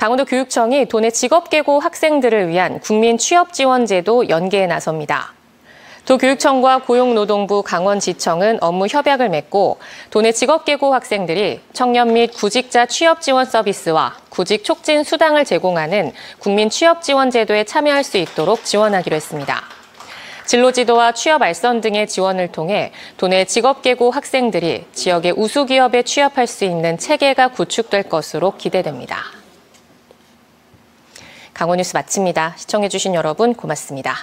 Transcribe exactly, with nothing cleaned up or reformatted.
강원도 교육청이 도내 직업계고 학생들을 위한 국민 취업지원제도 연계에 나섭니다. 도교육청과 고용노동부 강원지청은 업무 협약을 맺고 도내 직업계고 학생들이 청년 및 구직자 취업지원 서비스와 구직 촉진 수당을 제공하는 국민 취업지원제도에 참여할 수 있도록 지원하기로 했습니다. 진로지도와 취업 알선 등의 지원을 통해 도내 직업계고 학생들이 지역의 우수기업에 취업할 수 있는 체계가 구축될 것으로 기대됩니다. 강원뉴스 마칩니다. 시청해주신 여러분 고맙습니다.